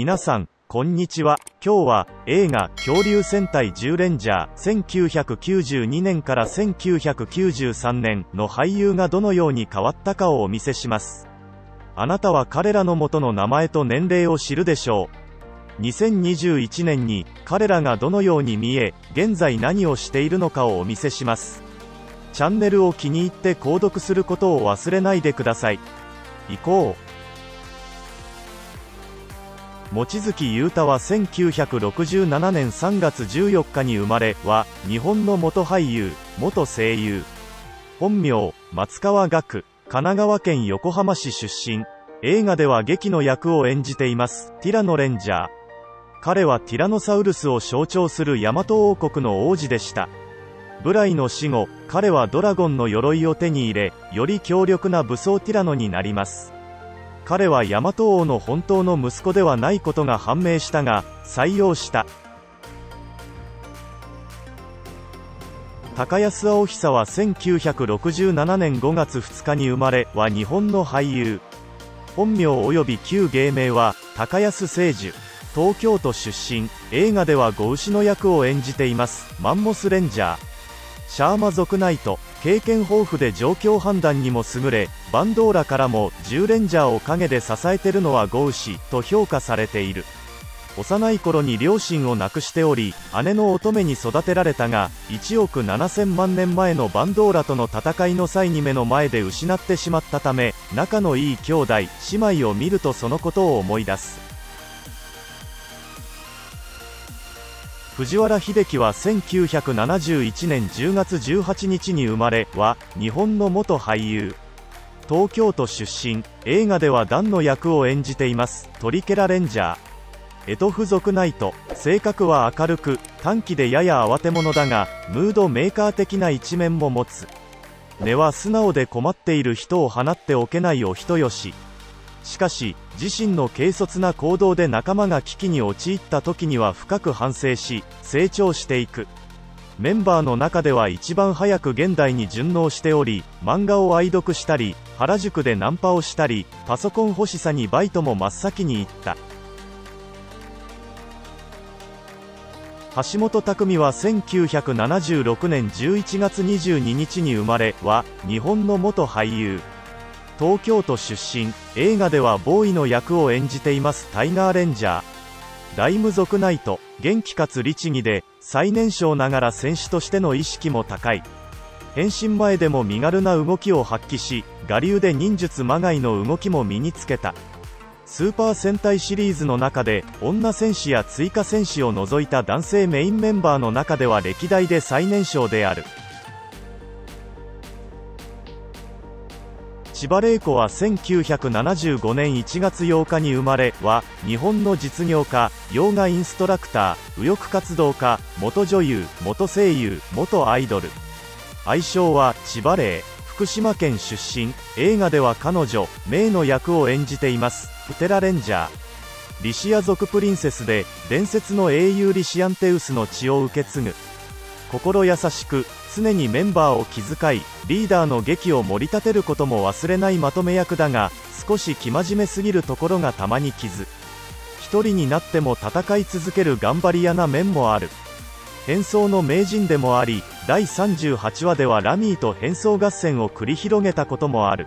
皆さんこんにちは。今日は映画恐竜戦隊10レンジャー1992年から1993年の俳優がどのように変わったかをお見せします。あなたは彼らの元の名前と年齢を知るでしょう。2021年に彼らがどのように見え、現在何をしているのかをお見せします。チャンネルを気に入って購読することを忘れないでください。行こう。望月優太は1967年3月14日に生まれは日本の元俳優、元声優。本名、松川岳、神奈川県横浜市出身。映画では劇の役を演じています、ティラノレンジャー。彼はティラノサウルスを象徴する大和王国の王子でした。ブライの死後、彼はドラゴンの鎧を手に入れ、より強力な武装ティラノになります。彼は大和王の本当の息子ではないことが判明したが、採用した。高安青久は1967年5月2日に生まれは日本の俳優。本名及び旧芸名は高安聖樹。東京都出身。映画では子牛の役を演じています。マンモスレンジャー。シャーマ族ナイト。経験豊富で状況判断にも優れ、バンドーラからも10レンジャーを陰で支えてるのはゴウシと評価されている。幼い頃に両親を亡くしており、姉の乙女に育てられたが、1億7000万年前のバンドーラとの戦いの際に目の前で失ってしまったため、仲のいい兄弟姉妹を見るとそのことを思い出す。藤原秀樹は1971年10月18日に生まれは日本の元俳優。東京都出身。映画ではダンの役を演じています。トリケラレンジャー。エトフ族ナイト。性格は明るく短気でやや慌て者だが、ムードメーカー的な一面も持つ。根は素直で困っている人を放っておけないお人よし。しかし自身の軽率な行動で仲間が危機に陥った時には深く反省し成長していく。メンバーの中では一番早く現代に順応しており、漫画を愛読したり原宿でナンパをしたり、パソコン欲しさにバイトも真っ先に行った。橋本拓実は1976年11月22日に生まれは日本の元俳優。東京都出身。映画ではボーイの役を演じています。タイガーレンジャー。ライム族ナイト。元気かつ律儀で最年少ながら選手としての意識も高い。変身前でも身軽な動きを発揮し、我流で忍術まがいの動きも身につけた。スーパー戦隊シリーズの中で女戦士や追加戦士を除いた男性メインメンバーの中では歴代で最年少である。千葉玲子は1975年1月8日に生まれは日本の実業家、ヨーガインストラクター、右翼活動家、元女優、元声優、元アイドル。愛称は千葉玲。福島県出身。映画では彼女、メイの役を演じています。プテラレンジャー。リシア族プリンセスで伝説の英雄リシアンテウスの血を受け継ぐ。心優しく常にメンバーを気遣い、リーダーの劇を盛り立てることも忘れないまとめ役だが、少し生真面目すぎるところがたまに傷。一人になっても戦い続ける頑張り屋な面もある。変装の名人でもあり、第38話ではラミーと変装合戦を繰り広げたこともある。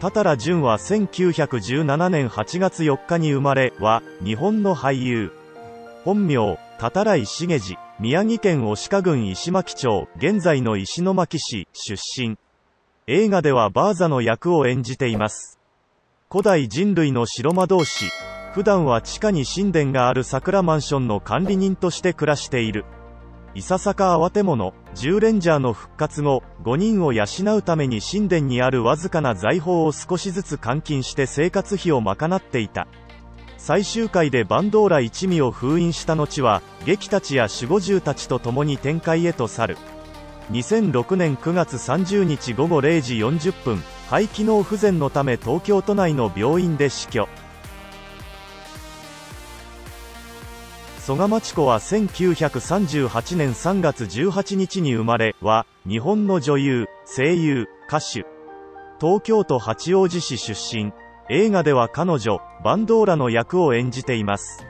多々良潤は1917年8月4日に生まれは日本の俳優。本名、多々良重次。宮城県牡鹿郡石巻町、現在の石巻市、出身。映画ではバーザの役を演じています。古代人類の白魔導士。普段は地下に神殿がある桜マンションの管理人として暮らしている。いささか慌て者、10レンジャーの復活後、5人を養うために神殿にあるわずかな財宝を少しずつ換金して生活費を賄っていた。最終回でバンドーラ一味を封印した後は劇たちや守護獣たちと共に展開へと去る。2006年9月30日午後0時40分、肺機能不全のため東京都内の病院で死去。曽我真知子は1938年3月18日に生まれは日本の女優、声優、歌手。東京都八王子市出身。映画では彼女、バンドーラの役を演じています。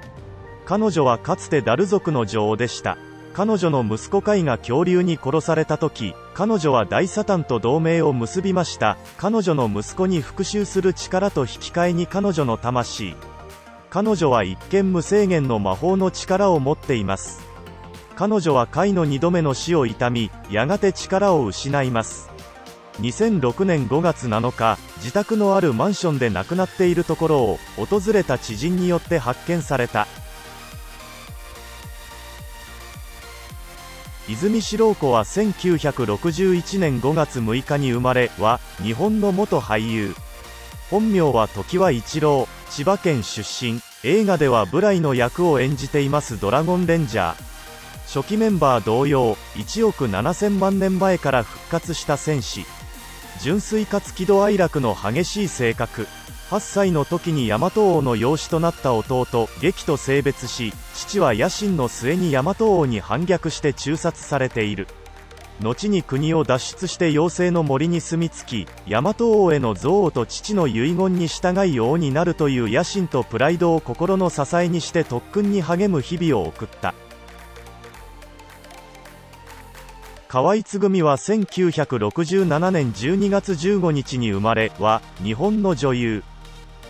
彼女はかつてダル族の女王でした。彼女の息子カイが恐竜に殺された時、彼女は大サタンと同盟を結びました。彼女の息子に復讐する力と引き換えに彼女の魂。彼女は一見無制限の魔法の力を持っています。彼女はカイの2度目の死を悼み、やがて力を失います。2006年5月7日、自宅のあるマンションで亡くなっているところを、訪れた知人によって発見された。泉四郎子は1961年5月6日に生まれは、日本の元俳優。本名は常盤一郎、千葉県出身。映画ではブライの役を演じていますドラゴンレンジャー。初期メンバー同様、1億7000万年前から復活した戦士。純粋かつ喜怒哀楽の激しい性格。8歳の時に大和王の養子となった弟、劇と性別し、父は野心の末に大和王に反逆して誅殺されている。後に国を脱出して妖精の森に住み着き、大和王への憎悪と父の遺言に従い王になるという野心とプライドを心の支えにして特訓に励む日々を送った。河合つぐみは1967年12月15日に生まれは、日本の女優。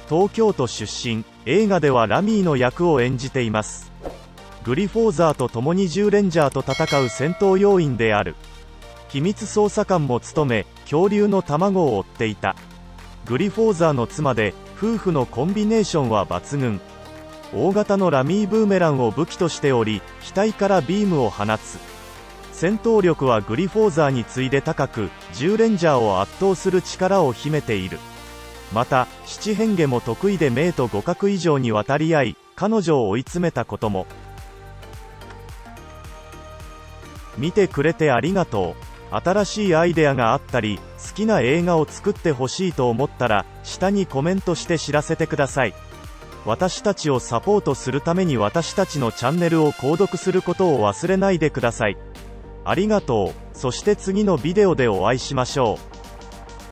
東京都出身。映画ではラミーの役を演じています。グリフォーザーと共に10レンジャーと戦う戦闘要員である。秘密捜査官も務め、恐竜の卵を追っていた。グリフォーザーの妻で、夫婦のコンビネーションは抜群。大型のラミーブーメランを武器としており、額からビームを放つ。戦闘力はグリフォーザーに次いで高く、10レンジャーを圧倒する力を秘めている。また、七変化も得意で名と互角以上に渡り合い、彼女を追い詰めたことも。見てくれてありがとう。新しいアイデアがあったり、好きな映画を作ってほしいと思ったら、下にコメントして知らせてください。私たちをサポートするために私たちのチャンネルを購読することを忘れないでください。ありがとう。そして次のビデオでお会いしましょう。